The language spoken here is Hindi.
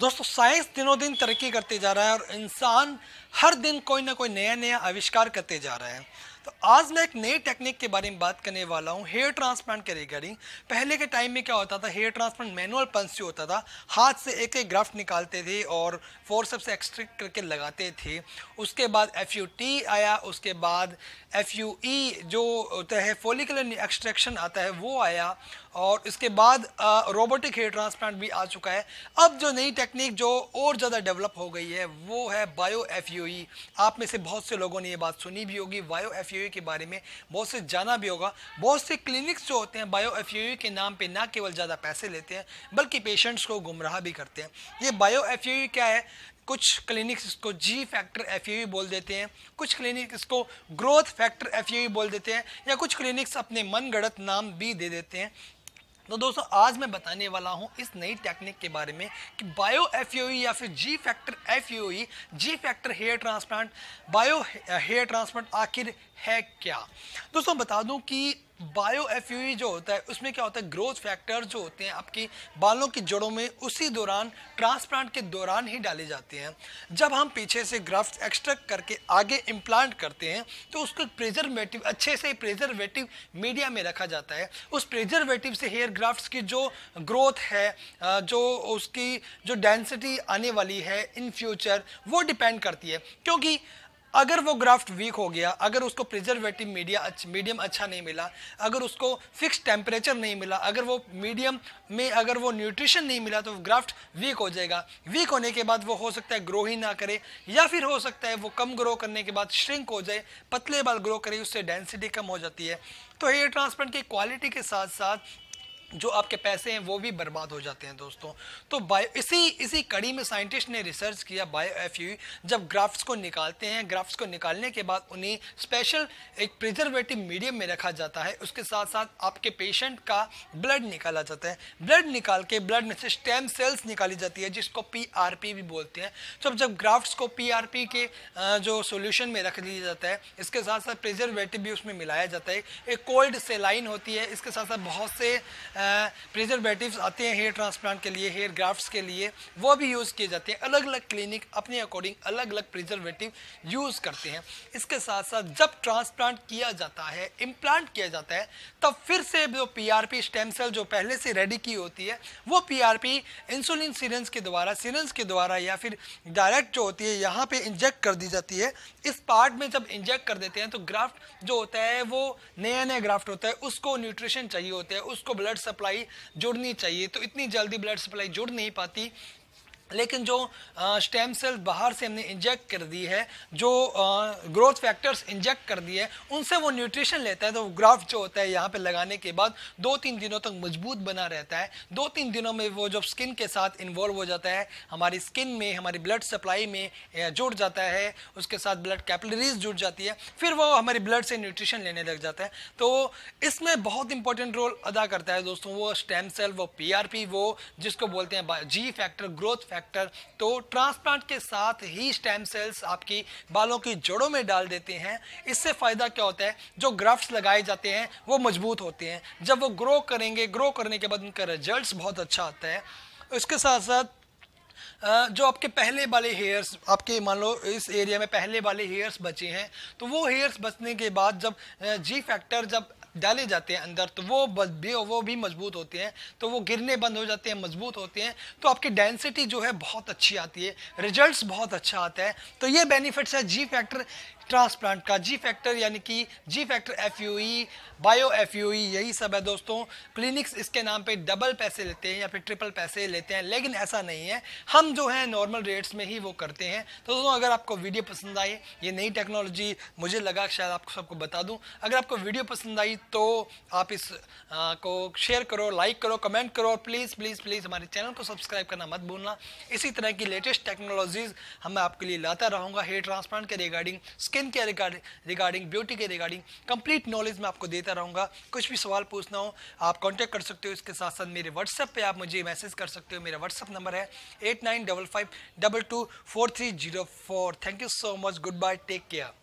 दोस्तों साइंस दिनों दिन तरक्की करते जा रहा है और इंसान हर दिन कोई ना कोई नया नया आविष्कार करते जा रहा है। तो आज मैं एक नई टेक्निक के बारे में बात करने वाला हूँ हेयर ट्रांसप्लांट के रिगार्डिंग। पहले के टाइम में क्या होता था, हेयर ट्रांसप्लांट मैनुअल पंच से होता था, हाथ से एक एक ग्राफ्ट निकालते थे और फोर्सेप्स से एक्सट्रैक्ट करके लगाते थे। उसके बाद FUT आया, उसके बाद FUE जो होता है फॉलिकुलर एक्सट्रैक्शन आता है वो आया, और इसके बाद रोबोटिक हेयर ट्रांसप्लांट भी आ चुका है। अब जो नई टेक्निक जो और ज़्यादा डेवलप हो गई है वो है बायो-FUE। आप में से बहुत से लोगों ने ये बात सुनी भी होगी, बायो-FUE के बारे में बहुत से जाना भी होगा। बहुत से क्लिनिक्स जो होते हैं बायो-FUE के नाम पे ना केवल ज़्यादा पैसे लेते हैं बल्कि पेशेंट्स को गुमराह भी करते हैं। ये बायो-FUE क्या है, कुछ क्लिनिक्स इसको जी फैक्टर FUE बोल देते हैं, कुछ क्लिनिक्स इसको ग्रोथ फैक्टर FUE बोल देते हैं, या कुछ क्लिनिक्स अपने मनगढ़ंत नाम भी दे देते हैं। तो दोस्तों आज मैं बताने वाला हूं इस नई टेक्निक के बारे में कि बायो-FUE या फिर G factor FUE, G factor hair transplant, bio hair transplant आखिर है क्या। दोस्तों बता दूं कि बायो-FUE जो होता है उसमें क्या होता है, ग्रोथ फैक्टर जो होते हैं आपकी बालों की जड़ों में उसी दौरान ट्रांसप्लांट के दौरान ही डाले जाते हैं। जब हम पीछे से ग्राफ्ट एक्सट्रैक्ट करके आगे इम्प्लांट करते हैं तो उसको प्रिजर्वेटिव, अच्छे से प्रिजर्वेटिव मीडिया में रखा जाता है। उस प्रिजर्वेटिव से हेयर ग्राफ्ट्स की जो ग्रोथ है, जो उसकी जो डेंसिटी आने वाली है इन फ्यूचर, वो डिपेंड करती है। क्योंकि अगर वो ग्राफ्ट वीक हो गया, अगर उसको प्रिजर्वेटिव मीडियम अच्छा नहीं मिला, अगर उसको फिक्स टेम्परेचर नहीं मिला, अगर वो मीडियम में अगर वो न्यूट्रिशन नहीं मिला तो ग्राफ्ट वीक हो जाएगा। वीक होने के बाद वो हो सकता है ग्रो ही ना करे, या फिर हो सकता है वो कम ग्रो करने के बाद श्रिंक हो जाए, पतले बाल ग्रो करे, उससे डेंसिटी कम हो जाती है। तो हेयर ट्रांसप्लांट की क्वालिटी के साथ साथ जो आपके पैसे हैं वो भी बर्बाद हो जाते हैं दोस्तों। तो इसी कड़ी में साइंटिस्ट ने रिसर्च किया बायो-FUE। जब ग्राफ्ट्स को निकालते हैं, ग्राफ्ट्स को निकालने के बाद उन्हें स्पेशल एक प्रिजर्वेटिव मीडियम में रखा जाता है। उसके साथ साथ आपके पेशेंट का ब्लड निकाला जाता है। ब्लड निकाल के ब्लड में से स्टेम सेल्स निकाली जाती है जिसको PRP भी बोलते हैं। तो जब ग्राफ्ट्स को PRP के जो सोल्यूशन में रख दिया जाता है, इसके साथ साथ प्रिजर्वेटिव भी उसमें मिलाया जाता है। एक कोल्ड सेलाइन होती है, इसके साथ साथ बहुत से प्रिजर्वेटिव्स आते हैं हेयर ट्रांसप्लांट के लिए, हेयर ग्राफ्ट्स के लिए, वो भी यूज़ किए जाते हैं। अलग अलग क्लिनिक अपने अकॉर्डिंग अलग अलग प्रिजर्वेटिव यूज़ करते हैं। इसके साथ साथ जब ट्रांसप्लांट किया जाता है, इम्प्लांट किया जाता है, तब फिर से जो PRP स्टेम सेल जो पहले से रेडी की होती है वो PRP इंसुलिन सिरिंज के द्वारा या फिर डायरेक्ट जो होती है यहाँ पर इंजेक्ट कर दी जाती है। इस पार्ट में जब इंजेक्ट कर देते हैं तो ग्राफ्ट जो होता है वो नया ग्राफ्ट होता है, उसको न्यूट्रिशन चाहिए होता है, उसको ब्लड सप्लाई जुड़नी चाहिए। तो इतनी जल्दी ब्लड सप्लाई जुड़ नहीं पाती, लेकिन जो स्टेम सेल बाहर से हमने इंजेक्ट कर दी है, जो ग्रोथ फैक्टर्स इंजेक्ट कर दिए, उनसे वो न्यूट्रिशन लेता है। तो ग्राफ्ट जो होता है यहाँ पे लगाने के बाद 2-3 दिनों तक मजबूत बना रहता है। 2-3 दिनों में वो जब स्किन के साथ इन्वॉल्व हो जाता है, हमारी स्किन में, हमारी ब्लड सप्लाई में जुड़ जाता है, उसके साथ ब्लड कैपिलरीज जुड़ जाती है, फिर वो हमारी ब्लड से न्यूट्रिशन लेने लग जाता है। तो इसमें बहुत इंपॉर्टेंट रोल अदा करता है दोस्तों वो स्टेम सेल, वो PRP, वो जिसको बोलते हैं जी फैक्टर, ग्रोथ फैक्टर। तो ट्रांसप्लांट के साथ ही स्टेम सेल्स आपकी बालों की जड़ों में डाल देते हैं। इससे फायदा क्या होता है, जो ग्राफ्ट्स लगाए जाते हैं वो मजबूत होते हैं। जब वो ग्रो करेंगे, ग्रो करने के बाद उनका रिजल्ट्स बहुत अच्छा आता है। इसके साथ साथ जो आपके पहले वाले हेयर्स, आपके मान लो इस एरिया में पहले वाले हेयर्स बचे हैं, तो वो हेयर्स बचने के बाद जब जी फैक्टर जब डाले जाते हैं अंदर तो वो भी मजबूत होते हैं, तो वो गिरने बंद हो जाते हैं, मजबूत होते हैं। तो आपकी डेंसिटी जो है बहुत अच्छी आती है, रिजल्ट्स बहुत अच्छा आता है। तो ये बेनिफिट्स है जी फैक्टर ट्रांसप्लांट का। जी फैक्टर यानी कि जी फैक्टर FUE, बायो-FUE, यही सब है दोस्तों। क्लिनिक्स इसके नाम पे डबल पैसे लेते हैं या फिर ट्रिपल पैसे लेते हैं, लेकिन ऐसा नहीं है, हम जो है नॉर्मल रेट्स में ही वो करते हैं। तो दोस्तों अगर आपको वीडियो पसंद आई, ये नई टेक्नोलॉजी मुझे लगा शायद आपको सबको बता दूं, अगर आपको वीडियो पसंद आई तो आप इस को शेयर करो, लाइक करो, कमेंट करो, और प्लीज़ हमारे चैनल को सब्सक्राइब करना मत भूलना। इसी तरह की लेटेस्ट टेक्नोलॉजीज़ हम आपके लिए लाता रहूँगा, हेयर ट्रांसप्लांट के रिगार्डिंग, स्किन के रिगार्डिंग, ब्यूटी के रिगार्डिंग, कंप्लीट नॉलेज मैं आपको देता रहूँगा। कुछ भी सवाल पूछना हो आप कांटेक्ट कर सकते हो। इसके साथ साथ मेरे व्हाट्सएप पे आप मुझे मैसेज कर सकते हो। मेरा व्हाट्सएप नंबर है 8955224304। Thank you so much, good bye, take care.